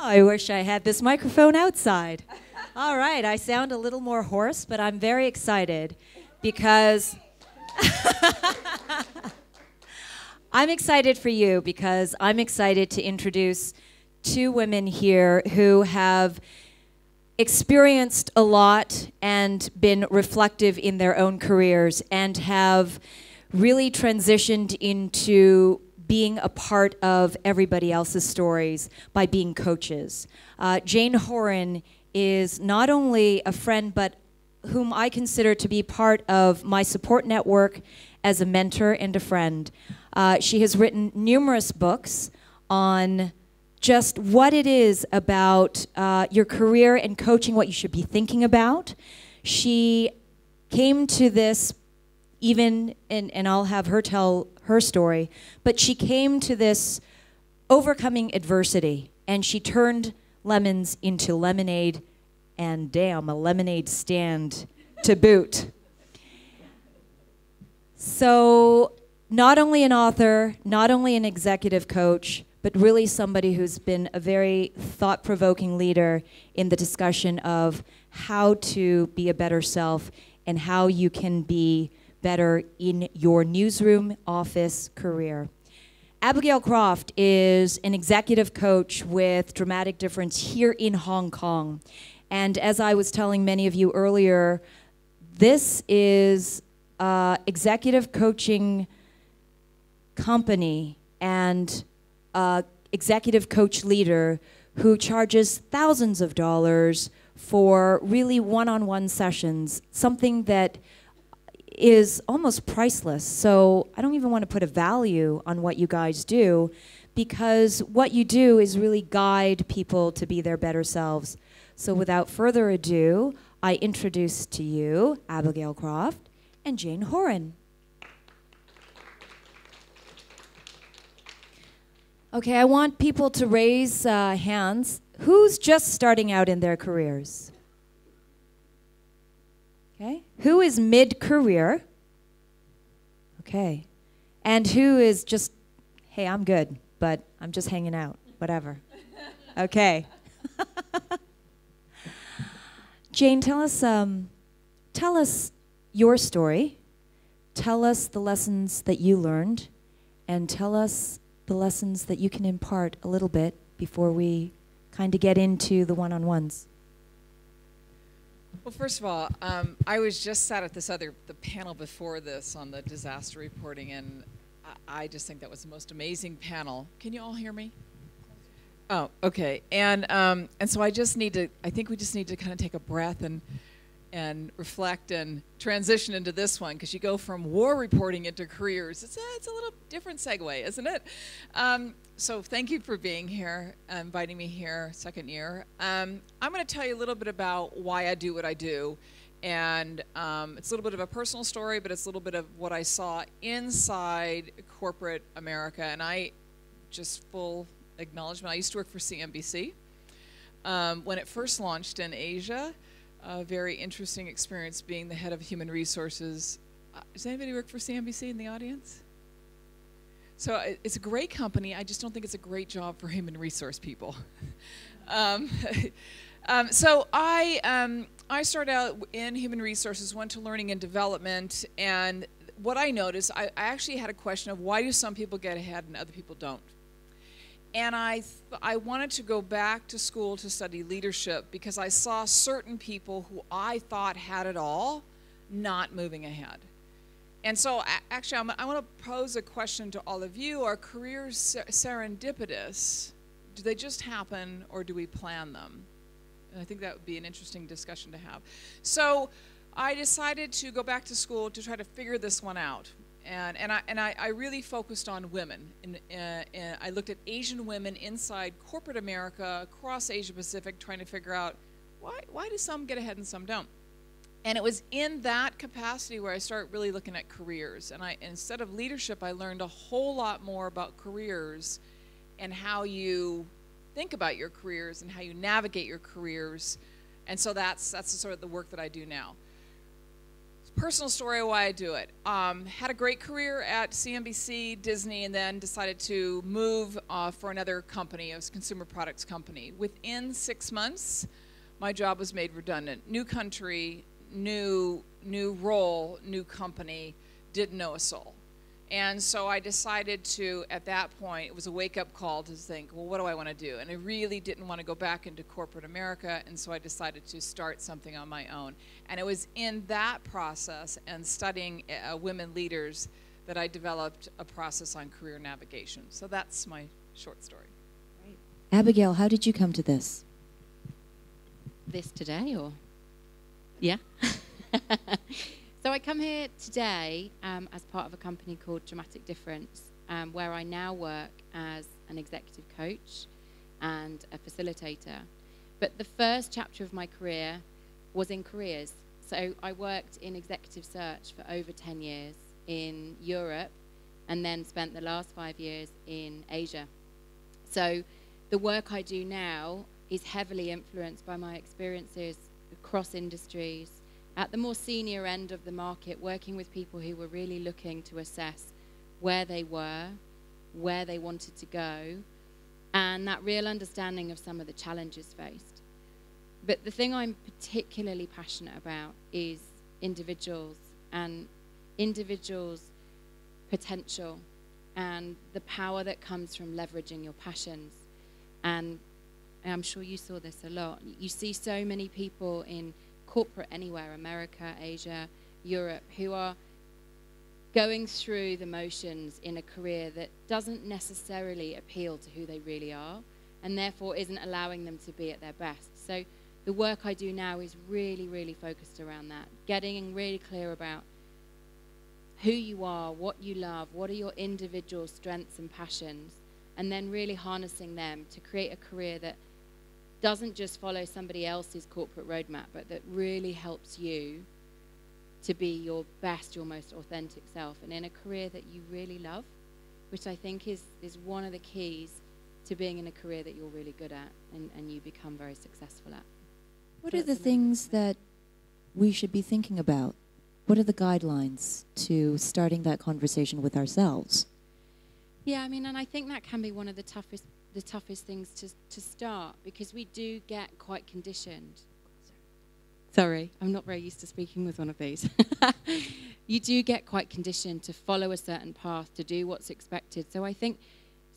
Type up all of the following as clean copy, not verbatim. I wish I had this microphone outside. All right, I sound a little more hoarse, but I'm very excited because I'm excited for you because I'm excited to introduce two women here who have experienced a lot and been reflective in their own careers and have really transitioned into being a part of everybody else's stories by being coaches. Jane Horan is not only a friend, but whom I consider to be part of my support network as a mentor and a friend. She has written numerous books on just what it is about your career and coaching, what you should be thinking about. She came to this even, and I'll have her tell her story, but she came to this overcoming adversity, and she turned lemons into lemonade, and damn, a lemonade stand to boot. So not only an author, not only an executive coach, but really somebody who's been a very thought-provoking leader in the discussion of how to be a better self and how you can be better in your newsroom, office, career. Abigail Croft is an executive coach with Dramatic Difference here in Hong Kong. And as I was telling many of you earlier, this is executive coaching company and executive coach leader who charges thousands of dollars for really one-on-one sessions, something that is almost priceless. So I don't even want to put a value on what you guys do, because what you do is really guide people to be their better selves. So without further ado, I introduce to you Abigail Croft and Jane Horan. Okay, I want people to raise hands. Who's just starting out in their careers? Okay, who is mid-career? Okay, and who is just, hey, I'm good, but I'm just hanging out, whatever. Okay. Jane, tell us your story. Tell us the lessons that you learned, and tell us the lessons that you can impart a little bit before we kind of get into the one-on-ones. Well, first of all, I was just sat at this the panel before this on the disaster reporting, and I just think that was the most amazing panel. Can you all hear me? Oh, okay. And so I think we just need to kind of take a breath and reflect and transition into this one, because you go from war reporting into careers. It's a little different segue, isn't it? So thank you for being here, inviting me here, second year. I'm going to tell you a little bit about why I do what I do. And it's a little bit of a personal story, but it's a little bit of what I saw inside corporate America. And I, just full acknowledgement, I used to work for CNBC when it first launched in Asia. A very interesting experience being the head of human resources. Does anybody work for CNBC in the audience? So it's a great company. I just don't think it's a great job for human resource people. So I started out in human resources, went to learning and development, and what I noticed, I actually had a question of why do some people get ahead and other people don't? And I wanted to go back to school to study leadership because I saw certain people who I thought had it all not moving ahead. And so actually, I want to pose a question to all of you. Are careers serendipitous? Do they just happen, or do we plan them? And I think that would be an interesting discussion to have. So I decided to go back to school to try to figure this one out. And I really focused on women, and I looked at Asian women inside corporate America, across Asia Pacific, trying to figure out why do some get ahead and some don't. And it was in that capacity where I started really looking at careers. And instead of leadership, I learned a whole lot more about careers and how you think about your careers and how you navigate your careers. And so that's sort of the work that I do now. Personal story why I do it. Had a great career at CNBC, Disney, and then decided to move for another company. It was a consumer products company. Within 6 months, my job was made redundant. New country, new role, new company, didn't know a soul. And so I decided to, at that point, it was a wake-up call to think, well, what do I want to do? And I really didn't want to go back into corporate America, and so I decided to start something on my own. And it was in that process and studying women leaders that I developed a process on career navigation. So that's my short story. Great. Abigail, how did you come to this? This today, or? Yeah. So I come here today as part of a company called Dramatic Difference, where I now work as an executive coach and a facilitator. But the first chapter of my career was in careers. So I worked in executive search for over 10 years in Europe, and then spent the last 5 years in Asia. So the work I do now is heavily influenced by my experiences across industries, at the more senior end of the market, working with people who were really looking to assess where they were, where they wanted to go, and that real understanding of some of the challenges faced. But the thing I'm particularly passionate about is individuals and individuals' potential and the power that comes from leveraging your passions. And I'm sure you saw this a lot. You see so many people in corporate anywhere, America, Asia, Europe, who are going through the motions in a career that doesn't necessarily appeal to who they really are, and therefore isn't allowing them to be at their best. So the work I do now is really, really focused around that, getting really clear about who you are, what you love, what are your individual strengths and passions, and then really harnessing them to create a career that doesn't just follow somebody else's corporate roadmap, but that really helps you to be your best, your most authentic self, and in a career that you really love, which I think is one of the keys to being in a career that you're really good at and you become very successful at. What are the things that we should be thinking about? What are the guidelines to starting that conversation with ourselves? Yeah, I mean, and I think that can be one of the toughest things to start, because we do get quite conditioned. Sorry, I'm not very used to speaking with one of these. You do get quite conditioned to follow a certain path, to do what's expected. So I think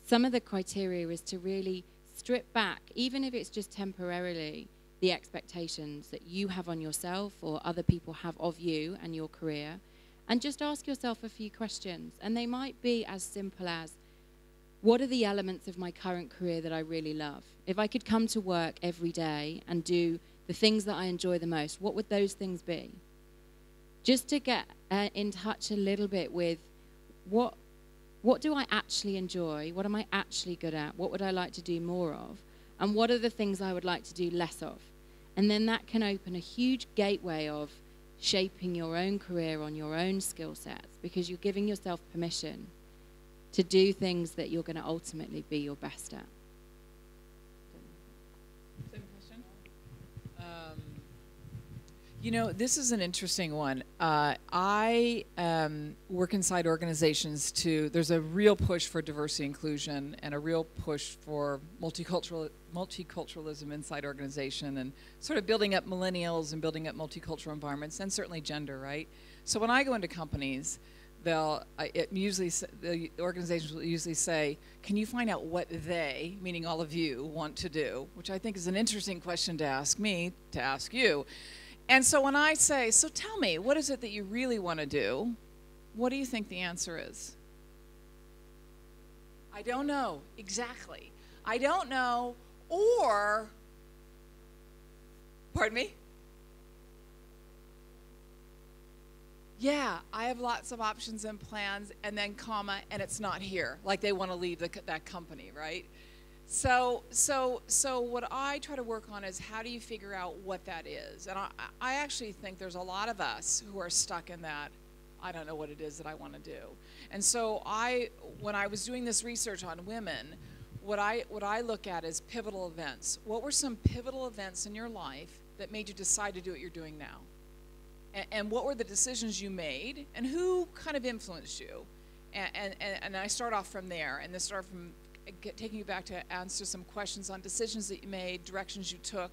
some of the criteria is to really strip back, even if it's just temporarily, the expectations that you have on yourself or other people have of you and your career, and just ask yourself a few questions. And they might be as simple as, what are the elements of my current career that I really love? If I could come to work every day and do the things that I enjoy the most, what would those things be? Just to get in touch a little bit with what do I actually enjoy? What am I actually good at? What would I like to do more of? And what are the things I would like to do less of? And then that can open a huge gateway of shaping your own career on your own skill sets, because you're giving yourself permission to do things that you're going to ultimately be your best at. Same question. You know, this is an interesting one. I work inside organizations too. There's a real push for diversity inclusion and a real push for multiculturalism inside organization, and sort of building up millennials and building up multicultural environments, and certainly gender, right? So when I go into companies, the organizations will usually say, can you find out what they, meaning all of you, want to do? Which I think is an interesting question to ask me, to ask you. And so when I say, so tell me, what is it that you really want to do? What do you think the answer is? I don't know, exactly. I don't know, or, pardon me? Yeah, I have lots of options and plans, and then comma, and it's not here. Like they want to leave that company, right? So what I try to work on is, how do you figure out what that is? And I actually think there's a lot of us who are stuck in that, I don't know what it is that I want to do. And so when I was doing this research on women, what I look at is pivotal events. What were some pivotal events in your life that made you decide to do what you're doing now? and what were the decisions you made, and who kind of influenced you? And I start off from there, and this start from taking you back to answer some questions on decisions that you made, directions you took,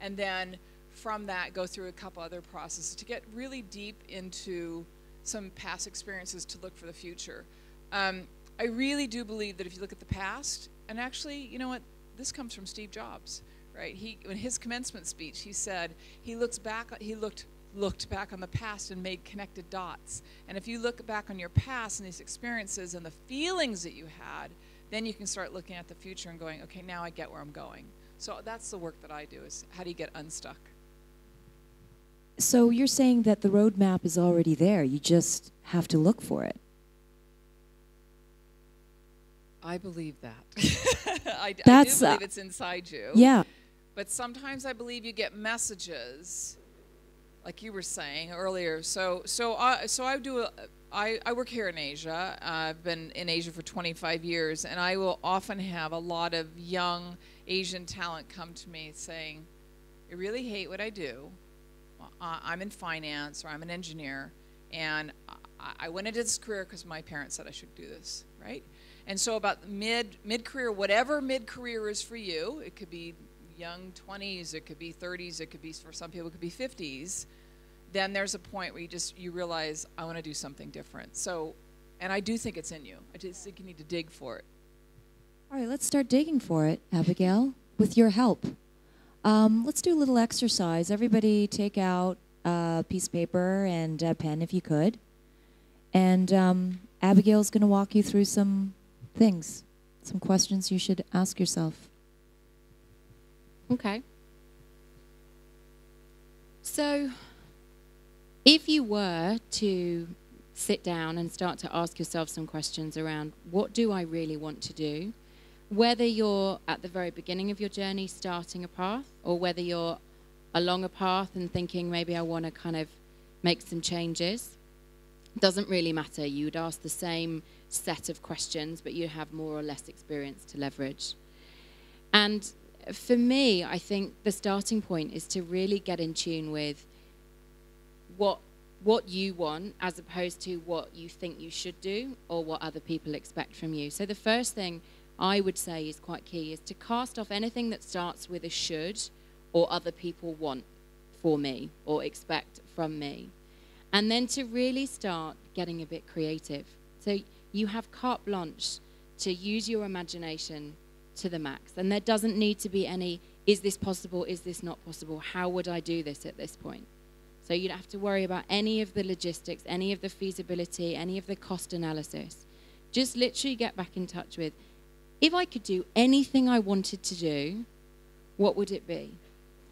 and then from that go through a couple other processes to get really deep into some past experiences to look for the future. I really do believe that if you look at the past, and actually, you know what, this comes from Steve Jobs, right? He, in his commencement speech, he said he looked back on the past and made connected dots. And if you look back on your past and these experiences and the feelings that you had, then you can start looking at the future and going, okay, now I get where I'm going. So that's the work that I do, is how do you get unstuck? So you're saying that the roadmap is already there, you just have to look for it. I believe that. I do believe it's inside you. Yeah. But sometimes I believe you get messages, like you were saying earlier. So I work here in Asia. I've been in Asia for 25 years, and I will often have a lot of young Asian talent come to me saying, I really hate what I do. I'm in finance, or I'm an engineer, and I went into this career because my parents said I should do this, right? And so about mid-career, whatever mid-career is for you, it could be young 20s, it could be 30s, it could be, for some people, it could be 50s, then there's a point where you realize, I want to do something different. So, and I do think it's in you. I just think you need to dig for it. All right, let's start digging for it, Abigail, with your help. Let's do a little exercise. Everybody take out a piece of paper and a pen if you could. And Abigail's going to walk you through some things, some questions you should ask yourself. Okay. So if you were to sit down and start to ask yourself some questions around what do I really want to do, whether you're at the very beginning of your journey starting a path, or whether you're along a path and thinking maybe I want to kind of make some changes, doesn't really matter. You'd ask the same set of questions, but you have more or less experience to leverage. And for me, I think the starting point is to really get in tune with what you want, as opposed to what you think you should do or what other people expect from you. So the first thing I would say is quite key is to cast off anything that starts with a should or other people want for me or expect from me. And then to really start getting a bit creative. So you have carte blanche to use your imagination to the max. And there doesn't need to be any, is this possible, is this not possible? How would I do this at this point? So you don't have to worry about any of the logistics, any of the feasibility, any of the cost analysis. Just literally get back in touch with, if I could do anything I wanted to do, what would it be?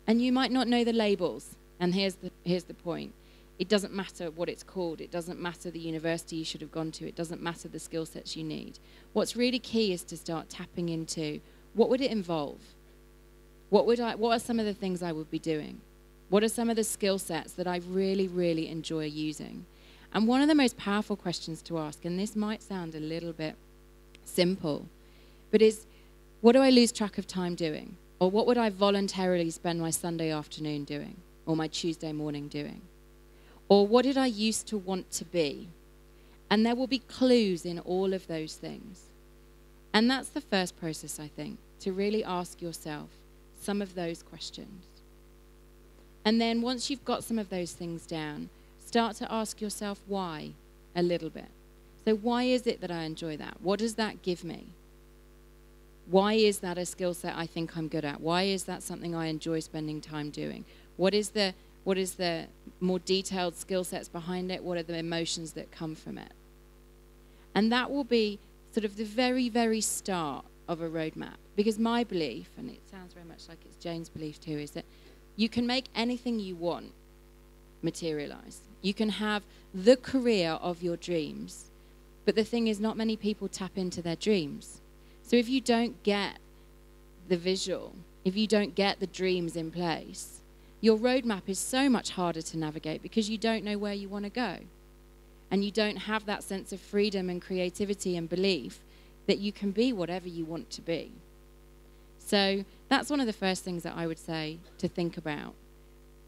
And you might not know the labels. And here's the point. It doesn't matter what it's called. It doesn't matter the university you should have gone to. It doesn't matter the skill sets you need. What's really key is to start tapping into, what would it involve? What are some of the things I would be doing? What are some of the skill sets that I really, really enjoy using? And one of the most powerful questions to ask, and this might sound a little bit simple, but is, what do I lose track of time doing? Or what would I voluntarily spend my Sunday afternoon doing? Or my Tuesday morning doing? Or what did I used to want to be? And there will be clues in all of those things. And that's the first process, I think, to really ask yourself some of those questions. And then once you've got some of those things down, start to ask yourself why a little bit. So why is it that I enjoy that? What does that give me? Why is that a skill set I think I'm good at? Why is that something I enjoy spending time doing? What is the more detailed skill sets behind it? What are the emotions that come from it? And that will be sort of the very, very start of a roadmap. Because my belief, and it sounds very much like it's Jane's belief too, is that you can make anything you want materialize. You can have the career of your dreams. But the thing is, not many people tap into their dreams. So if you don't get the visual, if you don't get the dreams in place, your roadmap is so much harder to navigate because you don't know where you want to go. And you don't have that sense of freedom and creativity and belief that you can be whatever you want to be. So that's one of the first things that I would say to think about.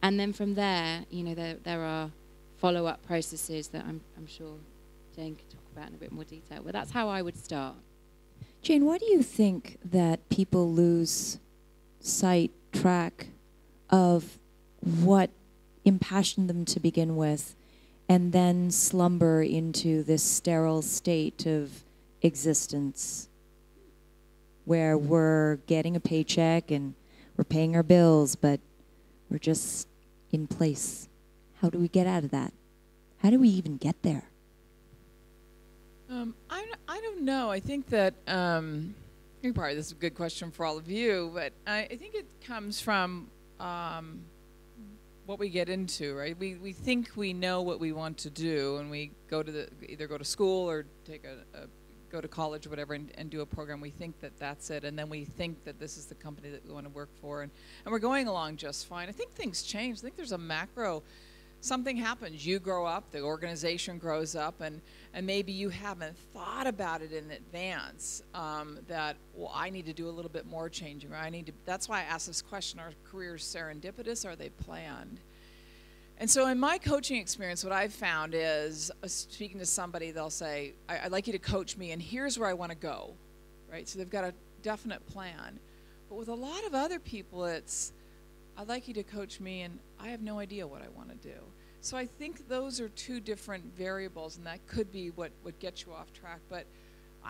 And then from there, you know, there are follow-up processes that I'm sure Jane could talk about in a bit more detail. But that's how I would start. Jane, why do you think that people lose sight, track of what impassioned them to begin with, and then slumber into this sterile state of existence where we're getting a paycheck and we're paying our bills, but we're just in place? How do we get out of that? How do we even get there? I don't know. I think that, probably this is a good question for all of you, but I think it comes from what we get into, right? We think we know what we want to do, and we go to either go to school or take go to college or whatever and do a program. We think that that's it, and then we think that this is the company that we want to work for, and we're going along just fine. I think things change. I think there's a macro, something happens. You grow up, the organization grows up, and maybe you haven't thought about it in advance that, well, I need to do a little bit more changing, or I need to, that's why I asked this question, are careers serendipitous, are they planned? And so in my coaching experience, what I've found is, speaking to somebody, they'll say, I'd like you to coach me, and here's where I want to go, right? So they've got a definite plan. But with a lot of other people, it's, I'd like you to coach me, and I have no idea what I want to do. So I think those are two different variables, and that could be what gets you off track. But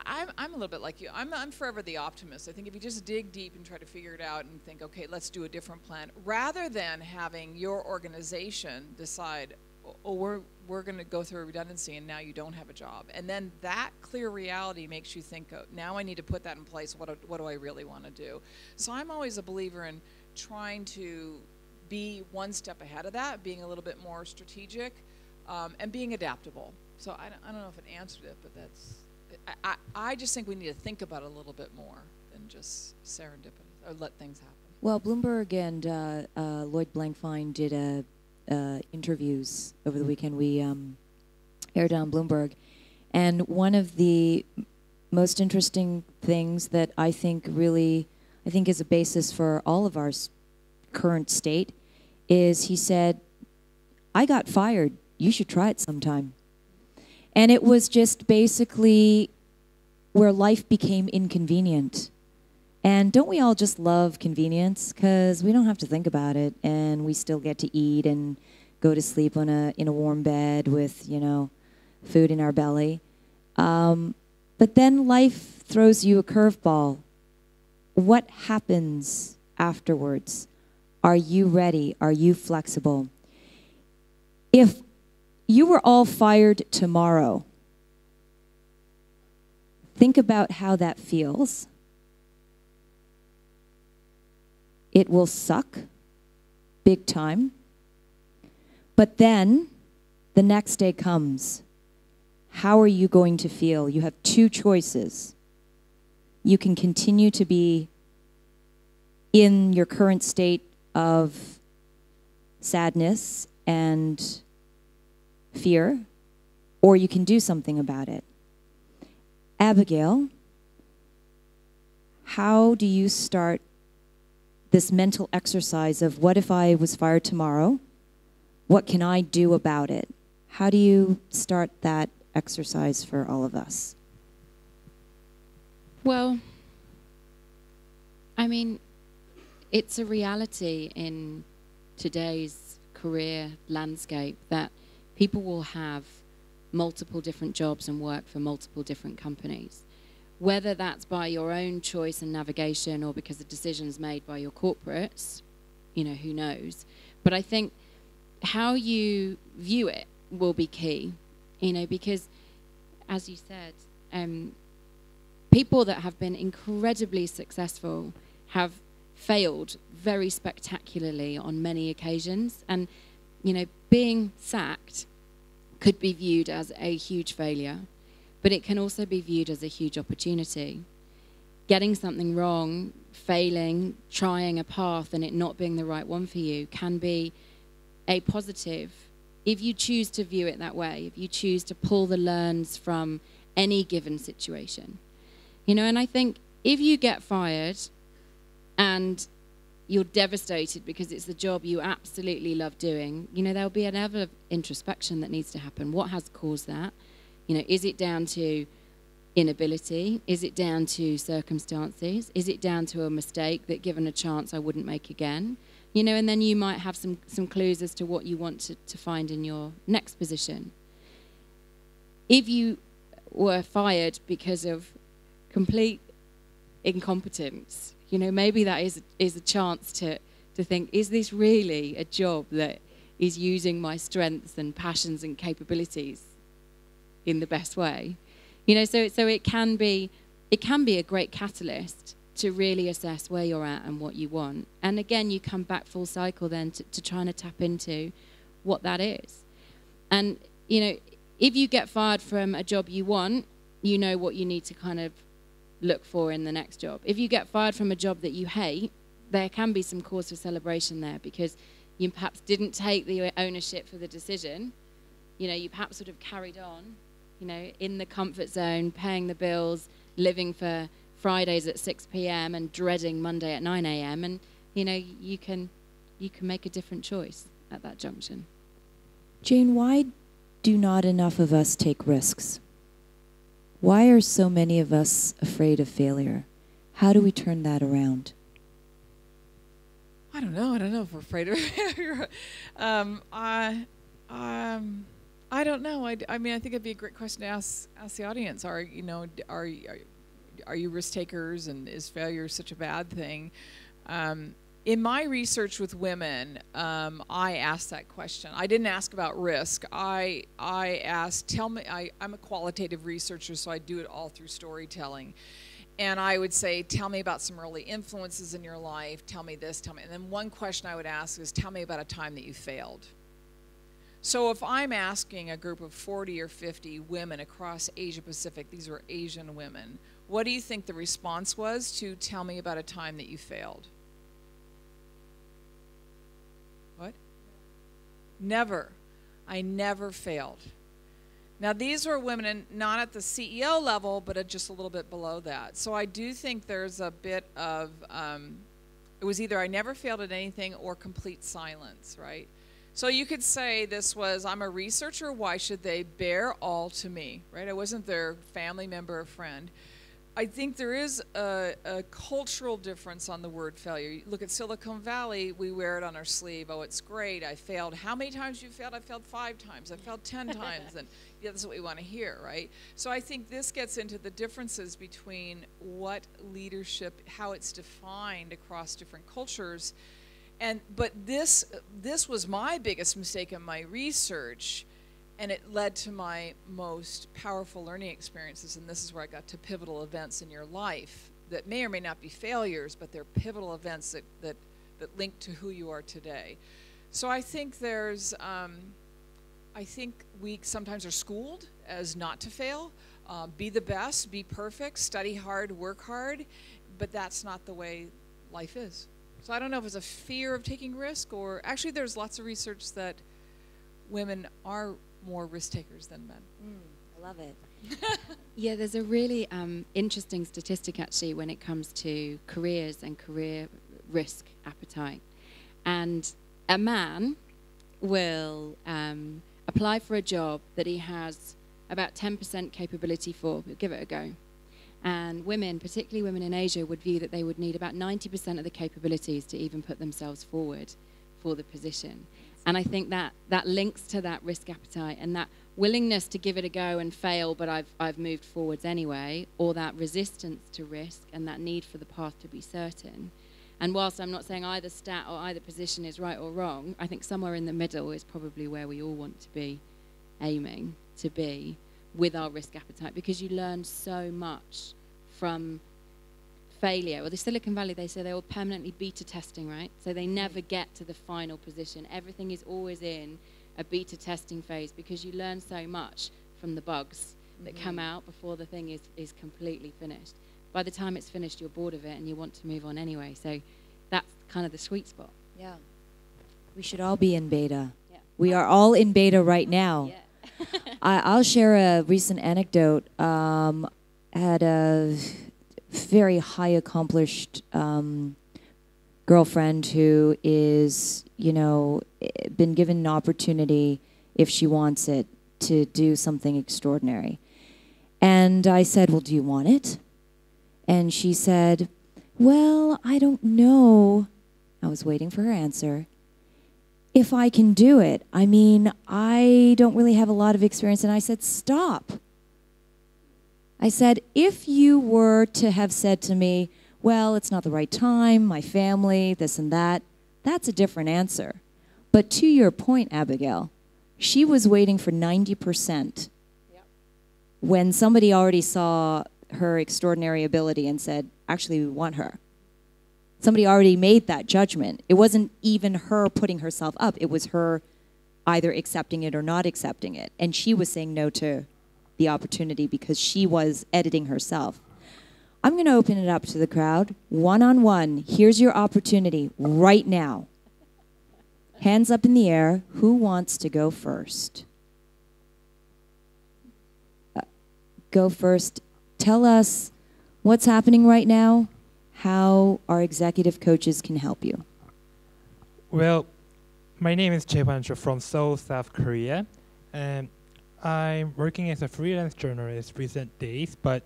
I'm a little bit like you. I'm forever the optimist. I think if you just dig deep and try to figure it out and think, okay, let's do a different plan, rather than having your organization decide, oh, we're going to go through a redundancy and now you don't have a job. And then that clear reality makes you think, oh, now I need to put that in place. What do I really want to do? So I'm always a believer in trying to be one step ahead of that, being a little bit more strategic, and being adaptable. So I don't know if it answered it, but that's... I just think we need to think about it a little bit more than just serendipitous, or let things happen. Well, Bloomberg and Lloyd Blankfein did interviews over the weekend. We aired on Bloomberg. And one of the most interesting things that I think really, is a basis for all of our current state is he said, I got fired. You should try it sometime. And it was just basically where life became inconvenient. And don't we all just love convenience? Because we don't have to think about it, and we still get to eat and go to sleep on in a warm bed with, you know, food in our belly. But then life throws you a curveball. What happens afterwards? Are you ready? Are you flexible? If you were all fired tomorrow, think about how that feels. It will suck, big time. But then the next day comes. How are you going to feel? You have two choices. You can continue to be in your current state of sadness and fear, or you can do something about it. Abigail, how do you start this mental exercise of what if I was fired tomorrow? What can I do about it? How do you start that exercise for all of us? Well, I mean, it's a reality in today's career landscape that people will have multiple different jobs and work for multiple different companies. Whether that's by your own choice and navigation or because the decision's made by your corporates, you know, who knows. But I think how you view it will be key, you know, because as you said, people that have been incredibly successful have failed very spectacularly on many occasions. And, you know, being sacked could be viewed as a huge failure, but it can also be viewed as a huge opportunity. Getting something wrong, failing, trying a path and it not being the right one for you can be a positive if you choose to view it that way, if you choose to pull the learns from any given situation. You know, and I think if you get fired and you're devastated because it's the job you absolutely love doing, you know, there'll be an level of introspection that needs to happen. What has caused that? You know, is it down to inability? Is it down to circumstances? Is it down to a mistake that, given a chance, I wouldn't make again? You know, and then you might have some clues as to what you want to find in your next position. If you were fired because of complete incompetence, you know, maybe that is a chance to think, is this really a job that is using my strengths and passions and capabilities in the best way? You know, so it can be a great catalyst to really assess where you're at and what you want. And again, you come back full cycle then to trying to tap into what that is. And, you know, if you get fired from a job you want, you know what you need to kind of look for in the next job. If you get fired from a job that you hate, there can be some cause for celebration there, because you perhaps didn't take the ownership for the decision. You know, you perhaps sort of carried on, you know, in the comfort zone, paying the bills, living for Fridays at 6 p.m. and dreading Monday at 9 a.m. and, you know, you can make a different choice at that junction. Jane, why do not enough of us take risks? Why are so many of us afraid of failure? How do we turn that around? I don't know. I don't know if we're afraid of failure. I don't know. I mean, I think it'd be a great question to ask the audience. Are you risk takers, and is failure such a bad thing? In my research with women, I asked that question. I didn't ask about risk. I asked, tell me, I'm a qualitative researcher, so I do it all through storytelling. And I would say, tell me about some early influences in your life. Tell me this, tell me. And then one question I would ask is, tell me about a time that you failed. So if I'm asking a group of 40 or 50 women across Asia Pacific, these were Asian women, what do you think the response was to tell me about a time that you failed? What? Never. I never failed. Now, these were women not at the CEO level, but just a little bit below that. So I do think there's a bit of, it was either I never failed at anything or complete silence, right? So you could say this was, I'm a researcher, why should they bear all to me, right? I wasn't their family member or friend. I think there is a cultural difference on the word failure. You look at Silicon Valley, we wear it on our sleeve. Oh, it's great, I failed. How many times you failed? I failed 5 times, I failed 10 times. And yeah, that's what we want to hear, right? So I think this gets into the differences between what leadership, how it's defined across different cultures. But this was my biggest mistake in my research, and it led to my most powerful learning experiences, and this is where I got to pivotal events in your life that may or may not be failures, but they're pivotal events that link to who you are today. So I think there's, I think we sometimes are schooled as not to fail, be the best, be perfect, study hard, work hard, but that's not the way life is. So I don't know if it's a fear of taking risk, or actually there's lots of research that women are more risk takers than men. I love it. Yeah, there's a really interesting statistic actually when it comes to careers and career risk appetite. And a man will apply for a job that he has about 10% capability for, but give it a go. And women, particularly women in Asia, would view that they would need about 90% of the capabilities to even put themselves forward for the position. And I think that links to that risk appetite and that willingness to give it a go and fail, but I've moved forwards anyway, or that resistance to risk and that need for the path to be certain. And whilst I'm not saying either stat or either position is right or wrong, I think somewhere in the middle is probably where we all want to be aiming to be with our risk appetite, because you learn so much from failure. Well, the Silicon Valley, they say they're all permanently beta testing, right? So they never get to the final position. Everything is always in a beta testing phase, because you learn so much from the bugs that come out before the thing is completely finished. By the time it's finished, you're bored of it and you want to move on anyway. So that's kind of the sweet spot. Yeah. We should all be in beta. Yeah. We are all in beta right now. Yeah. I'll share a recent anecdote. Had a very high accomplished girlfriend who is, you know, been given an opportunity, if she wants it, to do something extraordinary. And I said, well, do you want it? And she said, well, I don't know. I was waiting for her answer. If I can do it. I mean, I don't really have a lot of experience. And I said, stop. I said, if you were to have said to me, well, it's not the right time, my family, this and that, that's a different answer. But to your point, Abigail, she was waiting for 90%. Yep. When somebody already saw her extraordinary ability and said, actually, we want her. Somebody already made that judgment. It wasn't even her putting herself up. It was her either accepting it or not accepting it. And she was saying no to the opportunity because she was editing herself. I'm going to open it up to the crowd. One-on-one, here's your opportunity right now. Hands up in the air. Who wants to go first? Go first. Tell us what's happening right now, how our executive coaches can help you. Well, my name is Choi Pancho from Seoul, South Korea, and I'm working as a freelance journalist recent days, but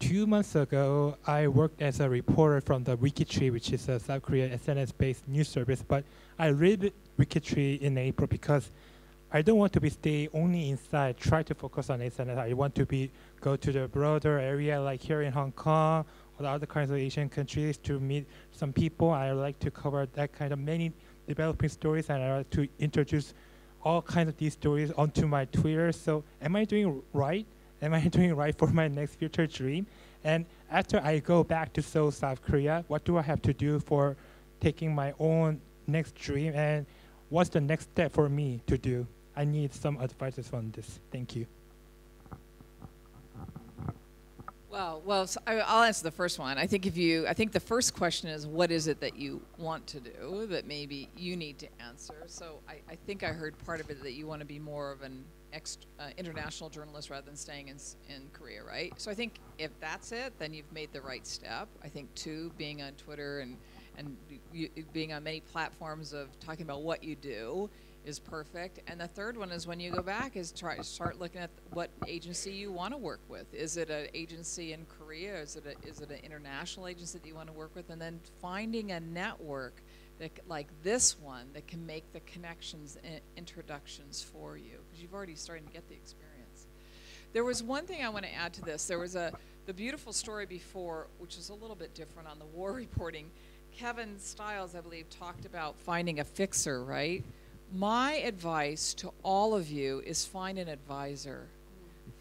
2 months ago, I worked as a reporter from the WikiTree, which is a South Korean SNS-based news service, but I read WikiTree in April because I don't want to be stay only inside, try to focus on SNS. I want to be go to the broader area, like here in Hong Kong, or the other kinds of Asian countries to meet some people. I like to cover that kind of many developing stories, and I like to introduce all kinds of these stories onto my Twitter. So am I doing right? Am I doing right for my next future dream? And after I go back to Seoul, South Korea, what do I have to do for taking my own next dream? And what's the next step for me to do? I need some advices on this. Thank you. Well, so I'll answer the first one. I think the first question is, what is it that you want to do that maybe you need to answer? So I think I heard part of it that you want to be more of an international journalist rather than staying in Korea, right? So I think if that's it, then you've made the right step. I think too, being on Twitter and being on many platforms of talking about what you do is perfect. And the third one is when you go back is start looking at what agency you want to work with. Is it an agency in Korea? Is it an international agency that you want to work with? And then finding a network that, like this one, that can make the connections and introductions for you, because you've already started to get the experience. There was one thing I want to add to this. There was the beautiful story before, which is a little bit different on the war reporting. Kevin Stiles, I believe, talked about finding a fixer, right? My advice to all of you is find an advisor.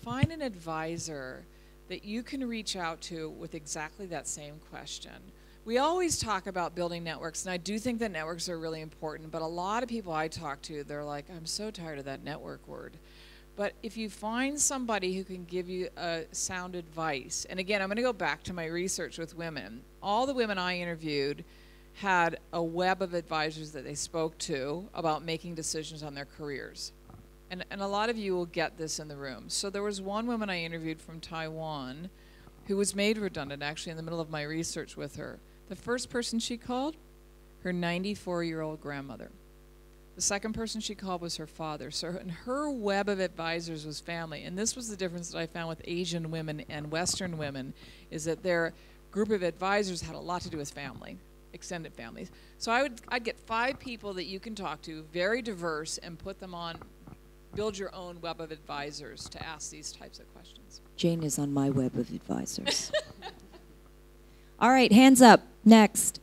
Find an advisor that you can reach out to with exactly that same question. We always talk about building networks, and I do think that networks are really important, but a lot of people I talk to, they're like, I'm so tired of that network word. But if you find somebody who can give you sound advice, and again, I'm going to go back to my research with women. All the women I interviewed had a web of advisors that they spoke to about making decisions on their careers. And a lot of you will get this in the room. So there was one woman I interviewed from Taiwan who was made redundant, actually, in the middle of my research with her. The first person she called, her 94-year-old grandmother. The second person she called was her father. So her web of advisors was family. And this was the difference that I found with Asian women and Western women, is that their group of advisors had a lot to do with family. Extended families. So I'd get 5 people that you can talk to, very diverse, and put them on, build your own web of advisors to ask these types of questions. Jane is on my web of advisors. All right, hands up, next.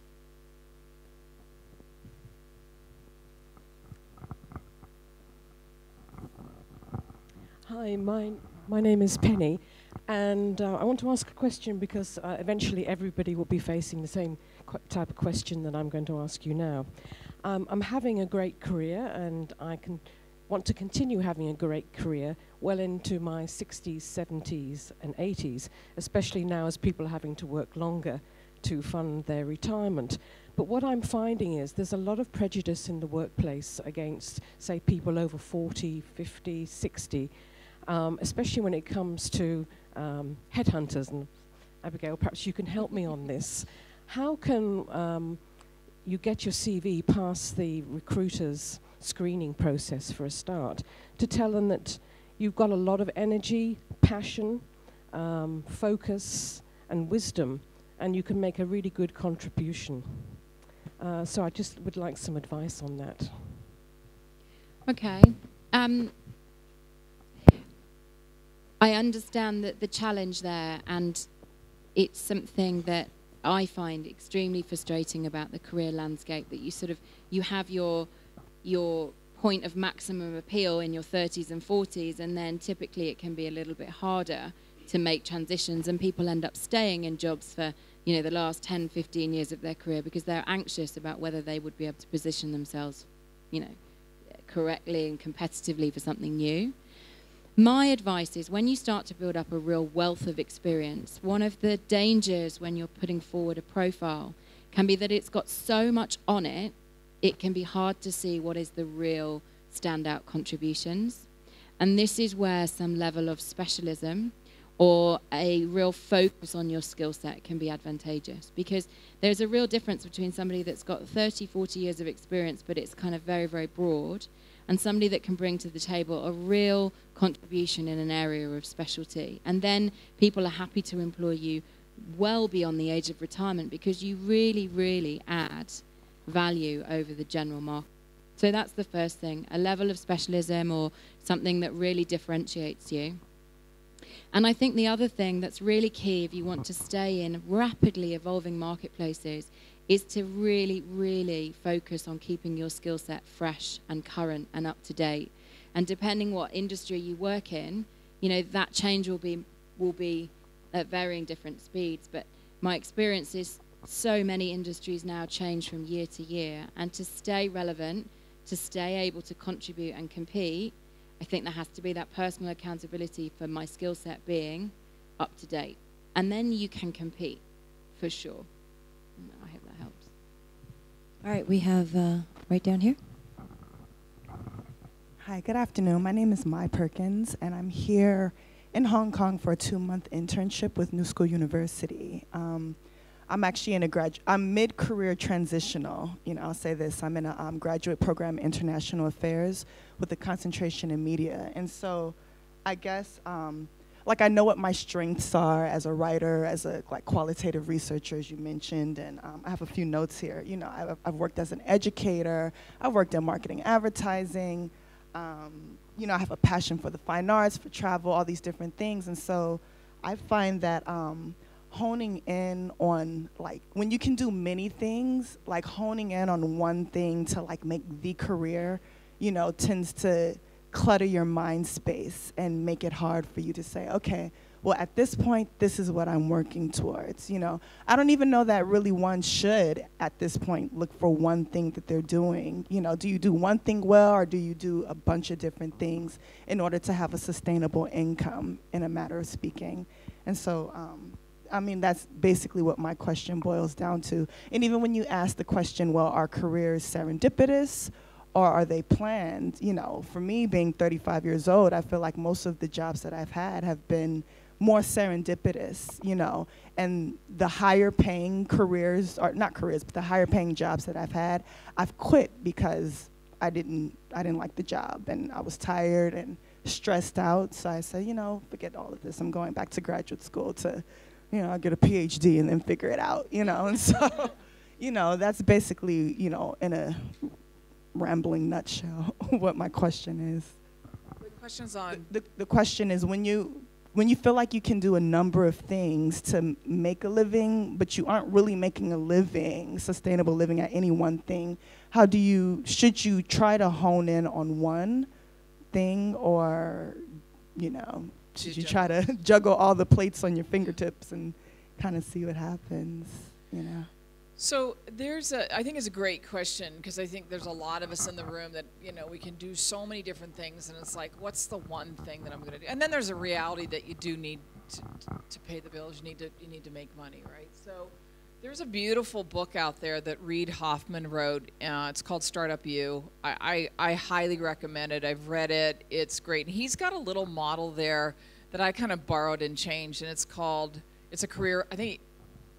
Hi, my name is Penny, and I want to ask a question because eventually everybody will be facing the same type of question that I'm going to ask you now. I'm having a great career, and I want to continue having a great career well into my 60s, 70s, and 80s, especially now as people are having to work longer to fund their retirement. But what I'm finding is there's a lot of prejudice in the workplace against, say, people over 40, 50, 60, especially when it comes to headhunters. And Abigail, perhaps you can help me on this. How can you get your CV past the recruiter's screening process for a start, to tell them that you've got a lot of energy, passion, focus, and wisdom, and you can make a really good contribution. So I just would like some advice on that. Okay. I understand that the challenge there, and it's something that I find extremely frustrating about the career landscape, that you sort of, you have your point of maximum appeal in your 30s and 40s, and then typically it can be a little bit harder to make transitions, and people end up staying in jobs for, you know, the last 10, 15 years of their career because they're anxious about whether they would be able to position themselves, you know, correctly and competitively for something new. My advice is, when you start to build up a real wealth of experience, one of the dangers when you're putting forward a profile can be that it's got so much on it, it can be hard to see what is the real standout contributions. And this is where some level of specialism or a real focus on your skill set can be advantageous, because there's a real difference between somebody that's got 30, 40 years of experience, but it's kind of very, very broad, and somebody that can bring to the table a real contribution in an area of specialty. And then people are happy to employ you well beyond the age of retirement because you really, really add value over the general market. So that's the first thing, a level of specialism or something that really differentiates you. And I think the other thing that's really key if you want to stay in rapidly evolving marketplaces is to really, really focus on keeping your skill set fresh and current and up to date. And depending what industry you work in, you know, that change will be at varying different speeds. But my experience is so many industries now change from year to year, and to stay relevant, to stay able to contribute and compete, I think there has to be that personal accountability for my skill set being up to date. And then you can compete, for sure. I hope that helps. All right, we have right down here. Hi, good afternoon. My name is Mai Perkins, and I'm here in Hong Kong for a 2-month internship with New School University. I'm actually in a I'm mid-career transitional. You know, I'll say this. I'm in a graduate program in international affairs with a concentration in media. And so I guess, like, I know what my strengths are as a writer, as a qualitative researcher, as you mentioned, and I have a few notes here. You know, I've worked as an educator. I've worked in marketing, advertising. You know, I have a passion for the fine arts, for travel, all these different things. And so I find that honing in on, when you can do many things, honing in on one thing to, make the career, you know, tends to clutter your mind space and make it hard for you to say, okay, well, at this point, this is what I'm working towards, you know. I don't even know that really one should, at this point, look for one thing that they're doing. You know, do you do one thing well, or do you do a bunch of different things in order to have a sustainable income, in a matter of speaking? And so, I mean, that's basically what my question boils down to. And even when you ask the question, well, are careers serendipitous or are they planned? You know, for me, being 35 years old, I feel like most of the jobs that I've had have been more serendipitous, you know, and the higher paying careers, or not careers, but the higher paying jobs that I've had, I've quit because I didn't like the job, and I was tired and stressed out. So I said, you know, forget all of this. I'm going back to graduate school to, you know, I'll get a PhD and then figure it out, you know. And so, you know, that's basically, you know, in a rambling nutshell what my question is. The question's on. The question is, when you feel like you can do a number of things to make a living, but you aren't really making a living, sustainable living at any one thing, how do you, should you try to hone in on one thing, or, you know, should you try to juggle all the plates on your fingertips and kind of see what happens, you know? So there's a, I think it's a great question, because I think there's a lot of us in the room that, you know, we can do so many different things, and it's like, what's the one thing that I'm going to do? And then there's a reality that you do need to pay the bills. You need to make money, right? So there's a beautiful book out there that Reid Hoffman wrote. It's called Startup You. I highly recommend it. I've read it. It's great. And he's got a little model there that I kind of borrowed and changed, and it's called, it's a career, I think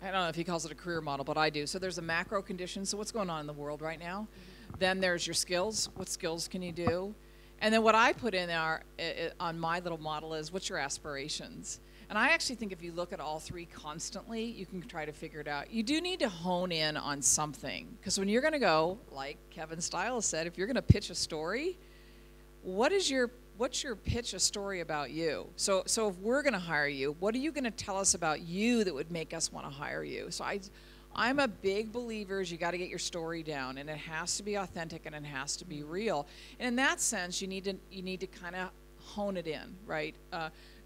I don't know if he calls it a career model, but I do. So there's a macro condition. So what's going on in the world right now? Then there's your skills. What skills can you do? And then what I put in our, on my little model is, what's your aspirations? And I actually think if you look at all three constantly, you can try to figure it out. You do need to hone in on something. Because when you're going to go, like Kevin Stiles said, if you're going to pitch a story, what is your, what's your pitch a story about you? So if we're going to hire you, what are you going to tell us about you that would make us want to hire you? So I'm a big believer is you got to get your story down, and it has to be authentic and it has to be real. And in that sense, you need to kind of hone it in, right?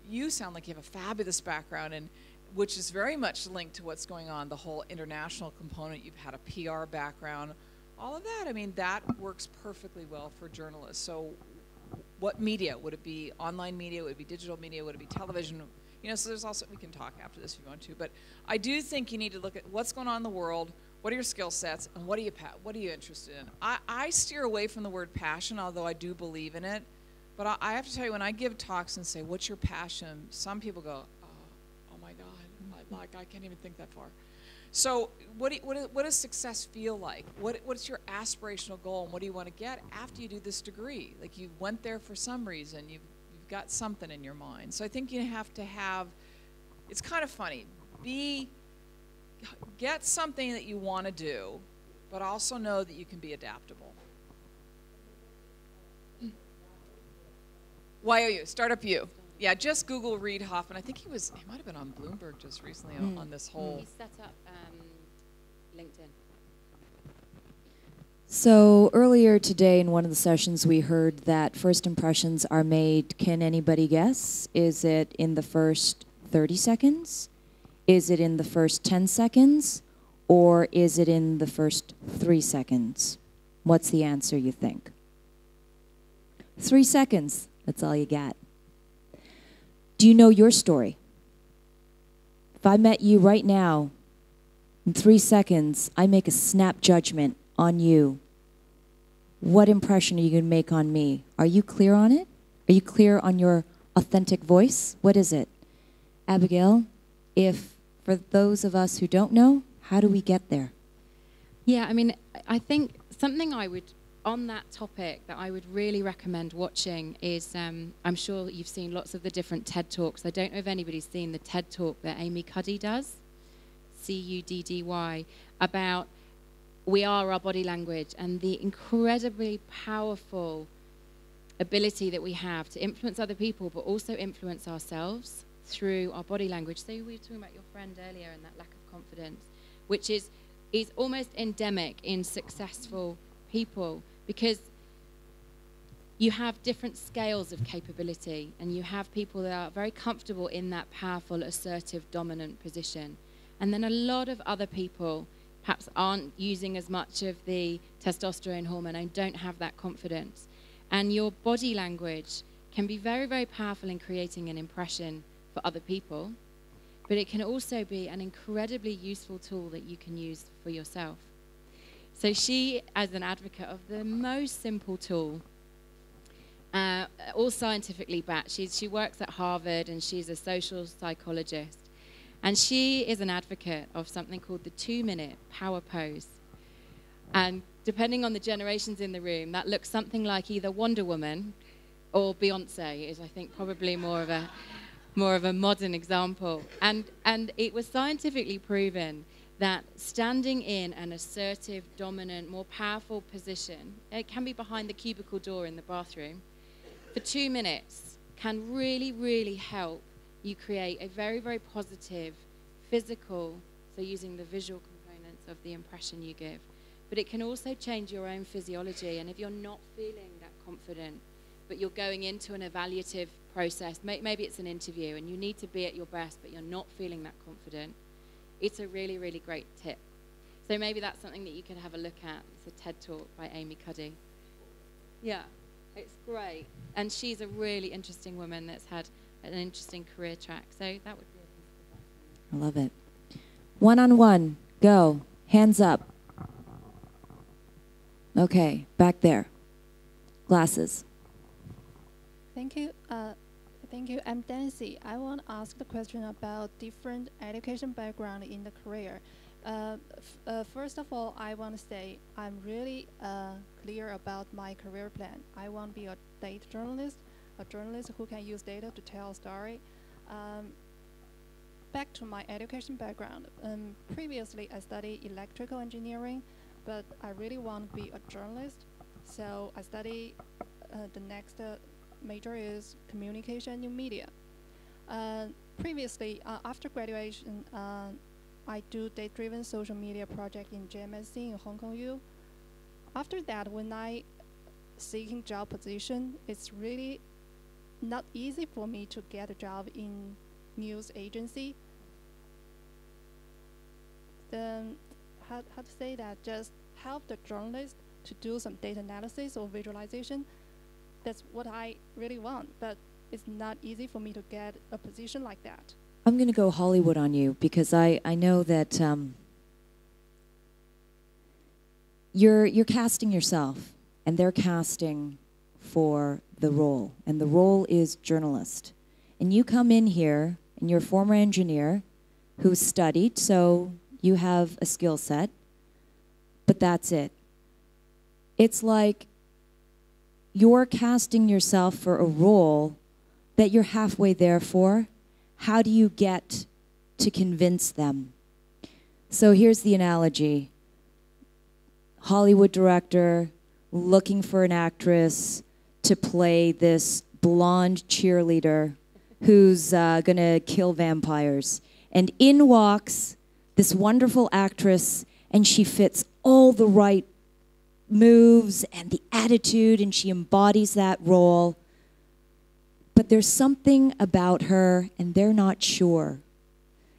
You sound like you have a fabulous background, and which is very much linked to what's going on, the whole international component. You've had a PR background, all of that. I mean, that works perfectly well for journalists. So what media? Would it be online media? Would it be digital media? Would it be television? You know, so there's also, we can talk after this if you want to, but I do think you need to look at what's going on in the world, what are your skill sets, and what are you interested in? I steer away from the word passion, although I do believe in it, but I have to tell you, when I give talks and say, what's your passion, some people go, oh my God, like, I can't even think that far. So what does success feel like? What's your aspirational goal, and what do you want to get after you do this degree? Like, you went there for some reason, you've got something in your mind. So I think you have to have, it's kind of funny, get something that you want to do, but also know that you can be adaptable. YOU, Startup You. Yeah, just Google Reid Hoffman. I think he might have been on Bloomberg just recently on this whole. He set up LinkedIn. So earlier today in one of the sessions we heard that first impressions are made. Can anybody guess? Is it in the first 30 seconds? Is it in the first 10 seconds? Or is it in the first 3 seconds? What's the answer, you think? 3 seconds, that's all you got. Do you know your story? If I met you right now, in 3 seconds, I make a snap judgment on you. What impression are you going to make on me? Are you clear on it? Are you clear on your authentic voice? What is it? Abigail, if for those of us who don't know, how do we get there? Yeah, I mean, I think something I would, on that topic, that I would really recommend watching is, I'm sure you've seen lots of the different TED Talks. I don't know if anybody's seen the TED Talk that Amy Cuddy does, C-U-D-D-Y, about we are our body language and the incredibly powerful ability that we have to influence other people but also influence ourselves through our body language. So we were talking about your friend earlier and that lack of confidence, which is almost endemic in successful people because you have different scales of capability and you have people that are very comfortable in that powerful, assertive, dominant position. And then a lot of other people perhaps aren't using as much of the testosterone hormone and don't have that confidence. And your body language can be very, very powerful in creating an impression for other people, but it can also be an incredibly useful tool that you can use for yourself. So she, as an advocate of the most simple tool, all scientifically backed, she works at Harvard and she's a social psychologist. And she is an advocate of something called the 2-minute power pose. And depending on the generations in the room, that looks something like either Wonder Woman or Beyonce is, I think, probably more of a modern example. And it was scientifically proven that standing in an assertive, dominant, more powerful position, it can be behind the cubicle door in the bathroom, for 2 minutes can really, really help you create a very, very positive physical, so using the visual components of the impression you give. But it can also change your own physiology. And if you're not feeling that confident, but you're going into an evaluative process, maybe it's an interview and you need to be at your best, but you're not feeling that confident, it's a really, really great tip. So maybe that's something that you can have a look at. It's a TED Talk by Amy Cuddy. Yeah, it's great. And she's a really interesting woman that's had an interesting career track. So that would be a piece of advice. I love it. One-on-one, go. Hands up. Okay, back there. Glasses. Thank you. Thank you. I'm Nancy. I want to ask the question about different education background in the career. First of all, I want to say I'm really clear about my career plan. I want to be a data journalist, a journalist who can use data to tell a story. Back to my education background. Previously, I studied electrical engineering, but I really want to be a journalist. So I study the next major is communication in media. Previously, after graduation, I do data-driven social media project in JMSC in Hong Kong U. After that, when I seeking job position, it's really not easy for me to get a job in news agency. Then, how to say that? Just help the journalist to do some data analysis or visualization. That's what I really want, but it's not easy for me to get a position like that. I'm going to go Hollywood on you because I know that you're casting yourself and they're casting for the role, and the role is journalist. And you come in here and you're a former engineer who studied, so you have a skill set, but that's it. It's like you're casting yourself for a role that you're halfway there for. How do you get to convince them? So here's the analogy. Hollywood director looking for an actress to play this blonde cheerleader who's gonna kill vampires. And in walks this wonderful actress, and she fits all the right moves and the attitude, and she embodies that role. But there's something about her, and they're not sure.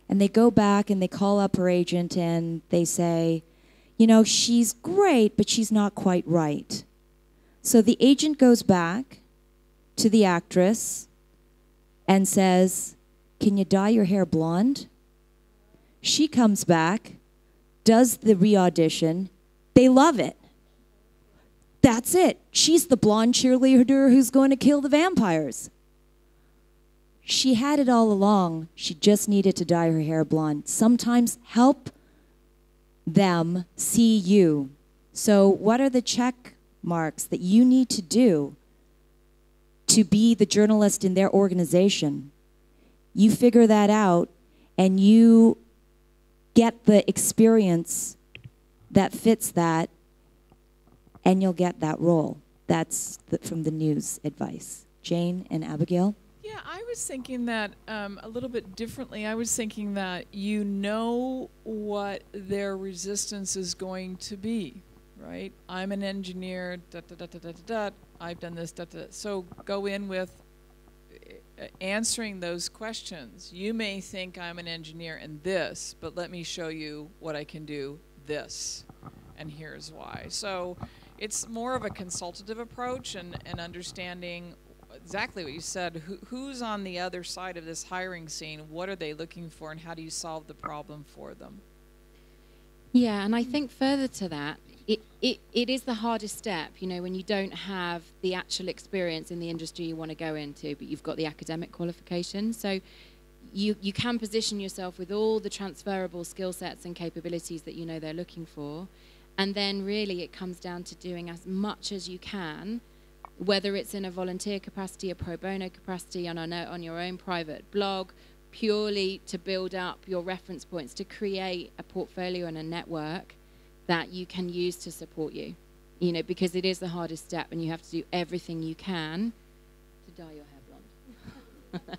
And they go back and they call up her agent and they say, you know, she's great, but she's not quite right. So the agent goes back to the actress and says, can you dye your hair blonde? She comes back, does the re-audition. They love it. That's it. She's the blonde cheerleader who's going to kill the vampires. She had it all along. She just needed to dye her hair blonde. Sometimes help them see you. So what are the check marks that you need to do to be the journalist in their organization? You figure that out and you get the experience that fits that, and you'll get that role. That's from the news advice. Jane and Abigail? Yeah, I was thinking that a little bit differently. I was thinking that you know what their resistance is going to be, right? I'm an engineer, da, da, da, da, da, da, da. I've done this, da, da, da. So go in with answering those questions. You may think I'm an engineer in this, but let me show you what I can do this, and here's why. So it's more of a consultative approach and understanding exactly what you said, who's on the other side of this hiring scene, what are they looking for, and how do you solve the problem for them? Yeah, and I think further to that, it is the hardest step, you know, when you don't have the actual experience in the industry you want to go into, but you've got the academic qualification. So you can position yourself with all the transferable skill sets and capabilities that you know they're looking for. And then really it comes down to doing as much as you can, whether it's in a volunteer capacity, a pro bono capacity, on your own private blog, purely to build up your reference points, to create a portfolio and a network that you can use to support you. You know, because it is the hardest step and you have to do everything you can to dye your hair blonde.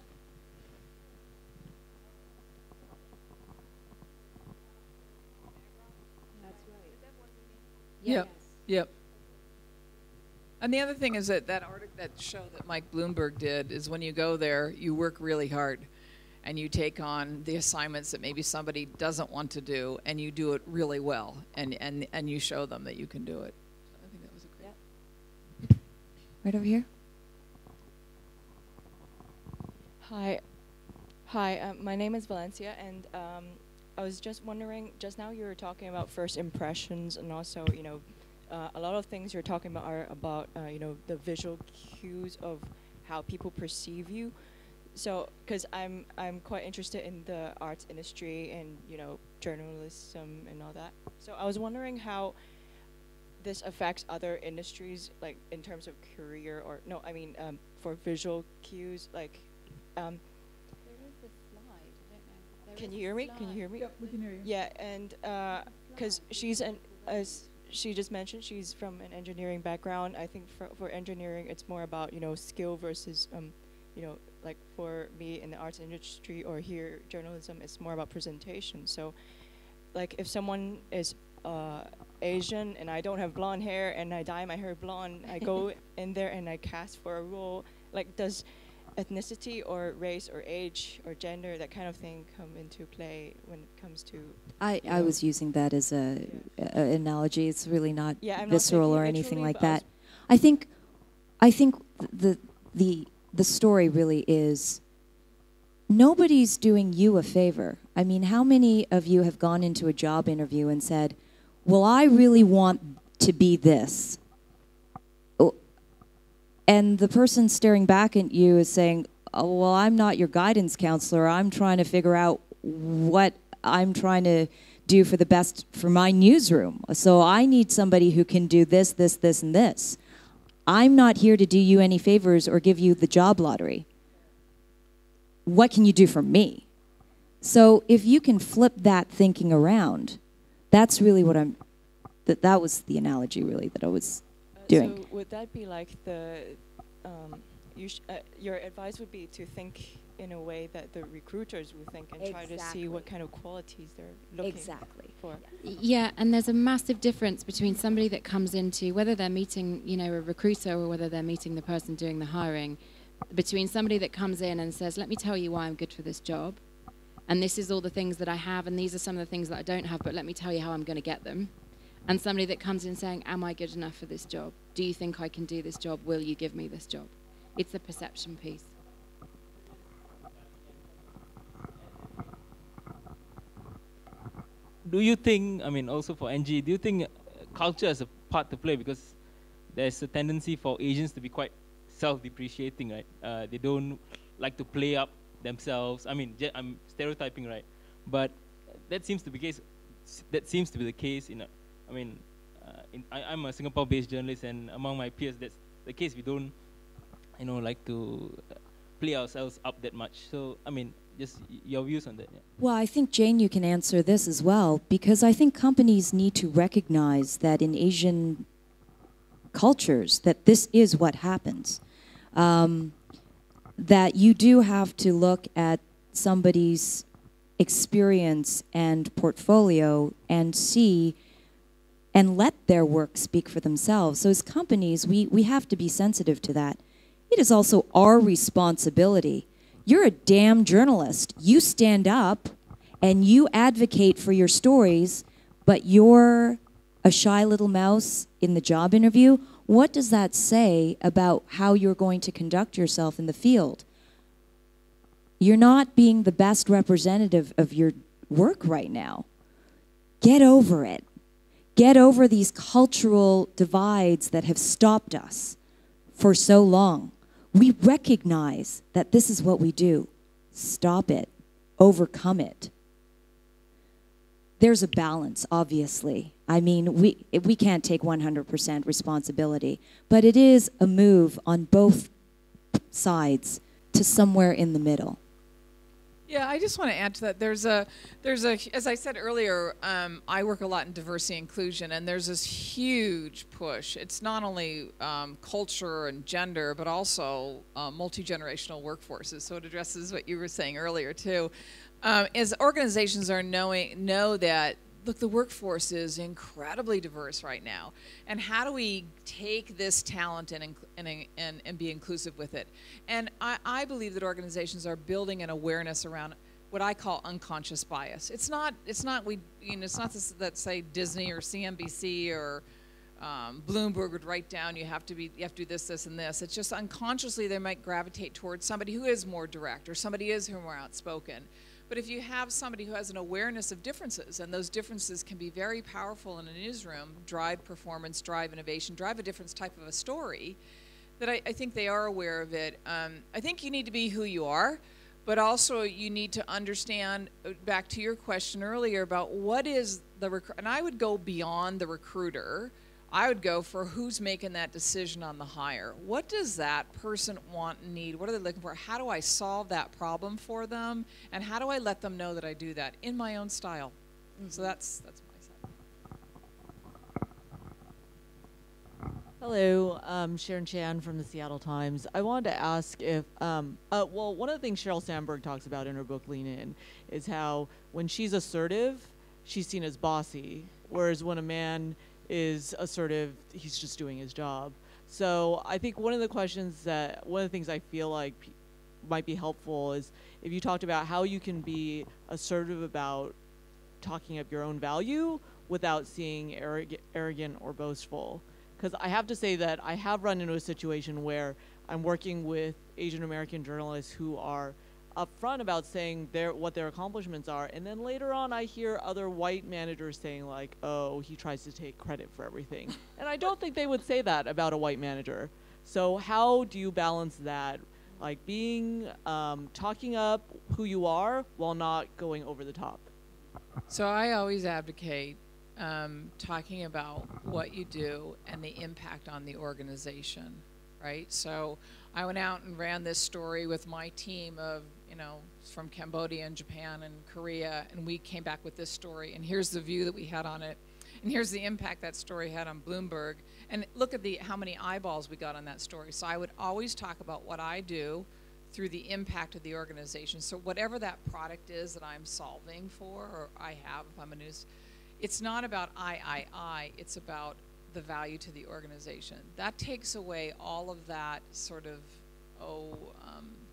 Yep, yep. And the other thing is that that show that Mike Bloomberg did is when you go there, you work really hard and you take on the assignments that maybe somebody doesn't want to do, and you do it really well, and you show them that you can do it. I think that was a great. Yep. Right over here. Hi. My name is Valencia, and I was just wondering, just now you were talking about first impressions, and also, you know, a lot of things you're talking about are about, you know, the visual cues of how people perceive you. So, because I'm quite interested in the arts industry and, you know, journalism and all that. So I was wondering how this affects other industries, like in terms of career or, no, I mean, for visual cues, like. There is a slide, I don't know. There can you hear me? Slide. Can you hear me? Yep, we can hear you. Yeah, and because she's, as she just mentioned, she's from an engineering background. I think for engineering, it's more about, you know, skill versus, you know, like for me in the arts industry or here journalism, it's more about presentation. So like if someone is Asian and I don't have blonde hair and I dye my hair blonde, I go in there and I cast for a role, like does ethnicity or race or age or gender, that kind of thing come into play when it comes to... I was using that as a, yeah, a analogy. It's really not visceral or anything like that. I think the story really is, nobody's doing you a favor. I mean, how many of you have gone into a job interview and said, well, I really want to be this? And the person staring back at you is saying, oh, well, I'm not your guidance counselor. I'm trying to figure out what I'm trying to do for the best for my newsroom. So I need somebody who can do this, this, this, and this. I'm not here to do you any favors or give you the job lottery. What can you do for me? So if you can flip that thinking around, that's really what I'm, that was the analogy really that I was doing. So would that be like the, your advice would be to think in a way that the recruiters would think and exactly. Try to see what kind of qualities they're looking exactly. for. Yeah, and there's a massive difference between somebody that comes into, whether they're meeting, you know, a recruiter or whether they're meeting the person doing the hiring, between somebody that comes in and says, let me tell you why I'm good for this job, and this is all the things that I have, and these are some of the things that I don't have, but let me tell you how I'm going to get them. And somebody that comes in saying, am I good enough for this job? Do you think I can do this job? Will you give me this job? It's a perception piece. Do you think, I mean, also for NG, do you think culture has a part to play? Because there's a tendency for Asians to be quite self-depreciating, right? They don't like to play up themselves. I mean, I'm stereotyping, right? But that seems to be the case. That seems to be the case. I'm a Singapore-based journalist, and among my peers, that's the case. We don't, you know, like to play ourselves up that much. So, I mean, just your views on that. Yeah. Well, I think, Jane, you can answer this as well, because I think companies need to recognize that in Asian cultures, that this is what happens. That you do have to look at somebody's experience and portfolio and see and let their work speak for themselves. So as companies, we have to be sensitive to that. It is also our responsibility. You're a damn journalist. You stand up and you advocate for your stories, but you're a shy little mouse in the job interview. What does that say about how you're going to conduct yourself in the field? You're not being the best representative of your work right now. Get over it. Get over these cultural divides that have stopped us for so long. We recognize that this is what we do. Stop it. Overcome it. There's a balance, obviously. I mean, we can't take 100% responsibility, but it is a move on both sides to somewhere in the middle. Yeah, I just want to add to that. There's a, as I said earlier, I work a lot in diversity and inclusion, and there's this huge push. It's not only culture and gender, but also multi-generational workforces. So it addresses what you were saying earlier too. As organizations are know that, look, the workforce is incredibly diverse right now, and how do we take this talent and be inclusive with it? And I believe that organizations are building an awareness around what I call unconscious bias. It's not this, that say Disney or CNBC or Bloomberg would write down you have to do this, this, and this. It's just unconsciously they might gravitate towards somebody who is more direct or somebody is who more outspoken. But if you have somebody who has an awareness of differences, and those differences can be very powerful in a newsroom, drive performance, drive innovation, drive a different type of a story, that I think they are aware of it. I think you need to be who you are, but also you need to understand, back to your question earlier about what is the recruiter, and I would go beyond the recruiter. I would go for who's making that decision on the hire. What does that person want and need? What are they looking for? How do I solve that problem for them? And how do I let them know that I do that in my own style? Mm-hmm. So that's my side. Hello, Sharon Chan from the Seattle Times. I wanted to ask if, well, one of the things Sheryl Sandberg talks about in her book, Lean In, is how when she's assertive, she's seen as bossy, whereas when a man is assertive, he's just doing his job. So I think one of the questions that, one of the things I feel like might be helpful is if you talked about how you can be assertive about talking up your own value without seeing arrogant or boastful. Because I have to say that I have run into a situation where I'm working with Asian American journalists who are upfront about saying what their accomplishments are, and then later on I hear other white managers saying like, oh, he tries to take credit for everything. And I don't think they would say that about a white manager. So how do you balance that, like being, talking up who you are while not going over the top? So I always advocate talking about what you do and the impact on the organization, right? So I went out and ran this story with my team of, you know, from Cambodia and Japan and Korea, and we came back with this story, and here's the view that we had on it, and here's the impact that story had on Bloomberg, and look at the how many eyeballs we got on that story. So I would always talk about what I do through the impact of the organization. So whatever that product is that I'm solving for, or I have, if I'm a news, it's not about I, it's about the value to the organization. That takes away all of that sort of,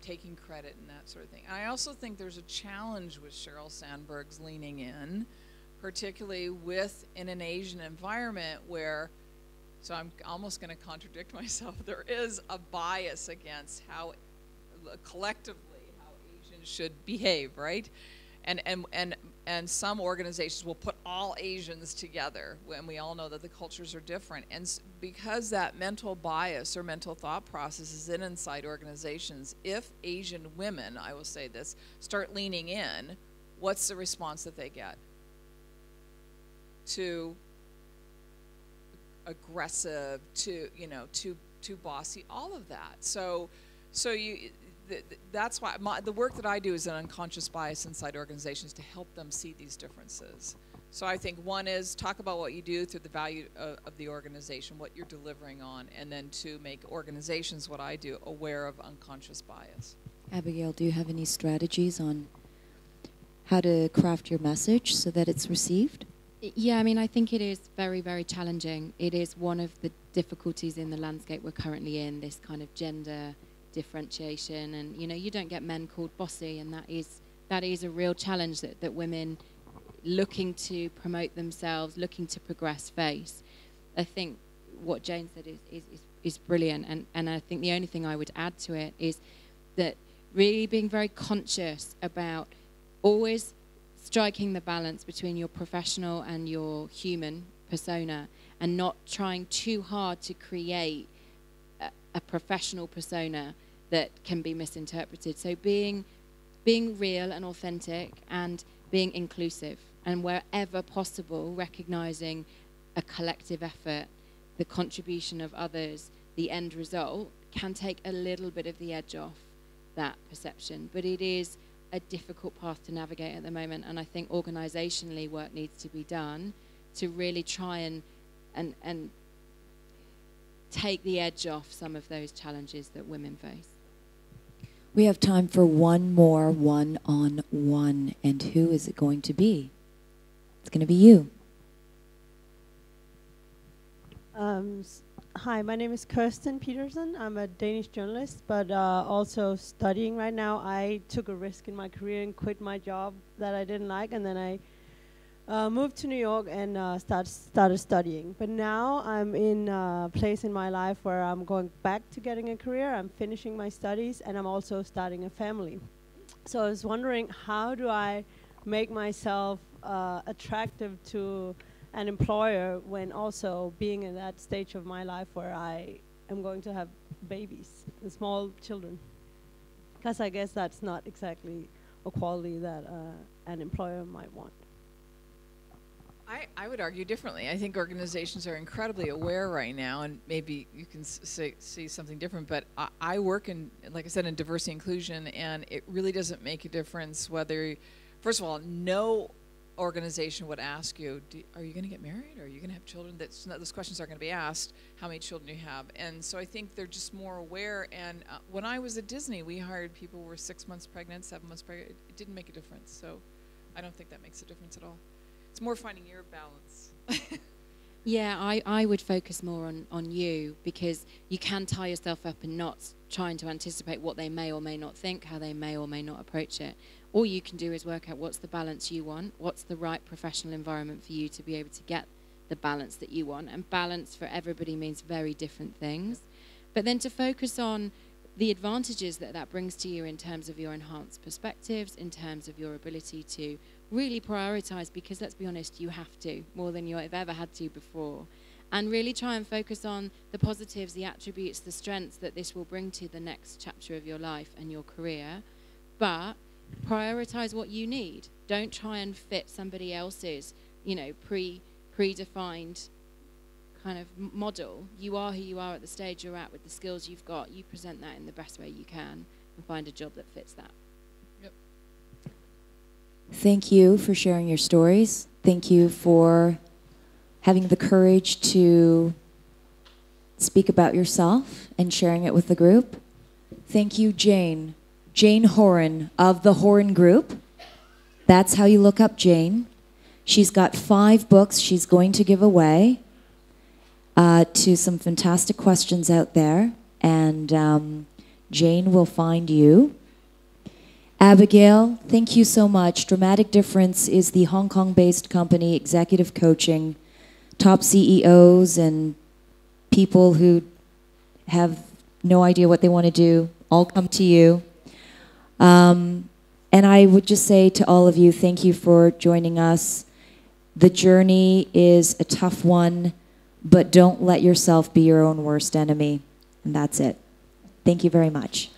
taking credit and that sort of thing. I also think there's a challenge with Sheryl Sandberg's Leaning In, particularly in an Asian environment where, so I'm almost gonna contradict myself, there is a bias against how, collectively, how Asians should behave, right? And some organizations will put all Asians together when we all know that the cultures are different. And because that mental bias or mental thought process is inside organizations, if Asian women, I will say this, start leaning in, what's the response that they get? Too aggressive, too, you know, too bossy, all of that. So you. That's why the work that I do is an unconscious bias inside organizations to help them see these differences. So I think one is talk about what you do through the value of the organization, what you're delivering on, and then to make organizations, what I do, aware of unconscious bias. Abigail, do you have any strategies on how to craft your message so that it's received? Yeah, I mean, I think it is very, very challenging. It is one of the difficulties in the landscape we're currently in, this kind of gender differentiation, and you know, you don't get men called bossy, and that is a real challenge that women looking to promote themselves, looking to progress face. I think what Jane said is brilliant, and I think the only thing I would add to it is that really being very conscious about always striking the balance between your professional and your human persona, and not trying too hard to create a professional persona that can be misinterpreted. So being real and authentic, and being inclusive, and wherever possible recognizing a collective effort, the contribution of others, the end result, can take a little bit of the edge off that perception. But it is a difficult path to navigate at the moment, and I think organizationally work needs to be done to really try and take the edge off some of those challenges that women face. We have time for one more one-on-one, and who is it going to be? It's going to be you. Hi, my name is Kirsten Peterson. I'm a Danish journalist, but also studying right now. I took a risk in my career and quit my job that I didn't like, and then I moved to New York and started studying. But now I'm in a place in my life where I'm going back to getting a career, I'm finishing my studies, and I'm also starting a family. So I was wondering, how do I make myself attractive to an employer when also being in that stage of my life where I am going to have babies, small children, because I guess that's not exactly a quality that an employer might want. I would argue differently. I think organizations are incredibly aware right now, and maybe you can see something different, but I work in, like I said, in diversity inclusion, and it really doesn't make a difference whether, first of all, no organization would ask you, are you going to get married? Or are you going to have children? That's not, those questions aren't going to be asked, how many children you have. And so I think they're just more aware, and when I was at Disney, we hired people who were 6 months pregnant, 7 months pregnant. It didn't make a difference, so I don't think that makes a difference at all. It's more finding your balance. Yeah, I would focus more on you, because you can tie yourself up in knots trying to anticipate what they may or may not think, how they may or may not approach it. All you can do is work out what's the balance you want, what's the right professional environment for you to be able to get the balance that you want. And balance for everybody means very different things. But then to focus on the advantages that that brings to you in terms of your enhanced perspectives, in terms of your ability to really prioritize, because let's be honest, you have to more than you've ever had to before, and really try and focus on the positives, the attributes, the strengths that this will bring to the next chapter of your life and your career. But prioritize what you need. Don't try and fit somebody else's, you know, predefined kind of model. You are who you are at the stage you're at with the skills you've got. You present that in the best way you can and find a job that fits that. Thank you for sharing your stories. Thank you for having the courage to speak about yourself and sharing it with the group. Thank you, Jane. Jane Horan of The Horan Group. That's how you look up Jane. She's got 5 books she's going to give away to some fantastic questions out there. And Jane will find you. Abigail, thank you so much. Dramatic Difference is the Hong Kong-based company, executive coaching, top CEOs and people who have no idea what they want to do, all come to you. And I would just say to all of you, thank you for joining us. The journey is a tough one, but don't let yourself be your own worst enemy. And that's it. Thank you very much.